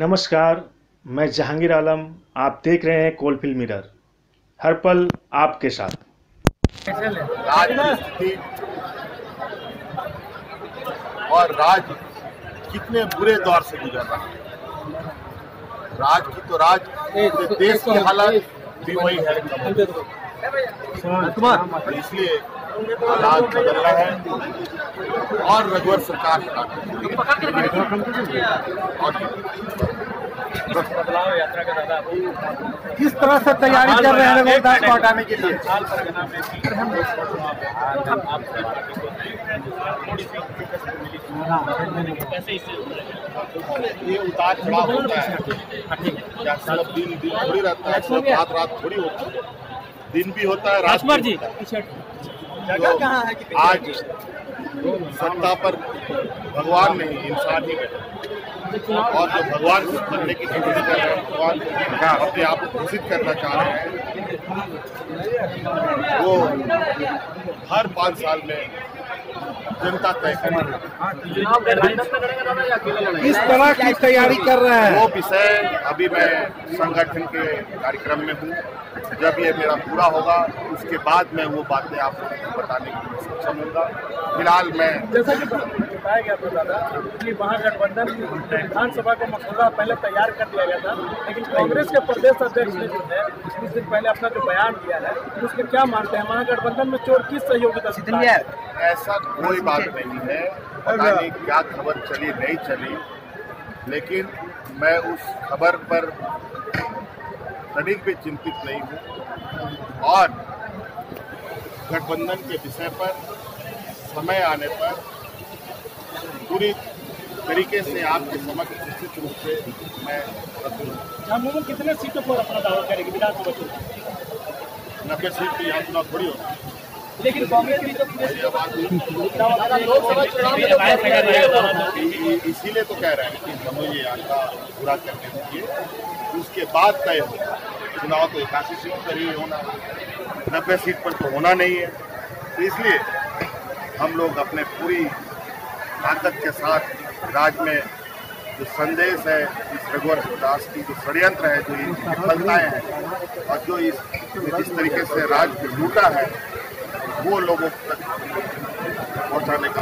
नमस्कार, मैं जहांगीर आलम। आप देख रहे हैं कोलफील्ड मिरर, हर पल आपके साथ। और राज्य कितने बुरे दौर से गुजर रहा है। राज्य की तो राज्य देश की हालत भी वही है, इसलिए हालात बदल रहे हैं। और रघुवर सरकार किस तरह से तैयारी कर रहे हैं रघुवर दास को हटाने के लिए? ये उतार चढ़ाव होता है, सब दिन दिन थोड़ी रहता है, सब रात रात थोड़ी होती है, दिन भी होता है रात भी होता है। तो आज सत्ता पर भगवान नहीं, इंसान ही बैठा। और जो भगवान बनने की कोशिश कर रहे हैं, भगवान अपने आप को घोषित करना चाह रहे हैं, वो हर 5 साल में जनता तय करेगी। इस तरह की तैयारी कर रहे हैं। वो विषय अभी मैं संगठन के कार्यक्रम में हूँ, जब ये मेरा पूरा होगा उसके बाद मैं वो बातें आपको बताने के लिए सक्षम होगा। फिलहाल मैं जैसा कि बताया गया था दादा कि महागठबंधन विधानसभा का मसौदा पहले तैयार कर दिया गया था, लेकिन कांग्रेस के प्रदेश अध्यक्ष ने जो है कुछ दिन पहले अपना जो बयान दिया है उसमें क्या मानते हैं? महागठबंधन में चोर किस सहयोगिता से? ऐसा कोई बात नहीं है। पता नहीं क्या खबर चली नहीं चली, लेकिन मैं उस खबर पर तनिक भी चिंतित नहीं हूँ। और गठबंधन के विषय पर समय आने पर पूरी तरीके से आपके समक्ष निश्चित रूप से मैं रखूँगा। कितने सीटों पर अपना दावा करेंगे विधानसभा चुनाव? 90 सीट पर यहाँ चुनाव थोड़ी होगा, लेकिन कांग्रेस भी तो लोकसभा चुनाव, इसीलिए तो कह रहे हैं कि हमें ये आशा पूरा करने दीजिए, उसके बाद तय होगा। चुनाव तो 81 सीट पर ही होना, 90 सीट पर तो होना नहीं है। तो इसलिए हम लोग अपने पूरी ताकत के साथ राज्य में जो संदेश है, इस रघुवर दास की जो षड्यंत्र है, जो ये विफलताएँ हैं और जो इस तरीके से राज्य लूटा है, वो लोगों तक पहुँचाने का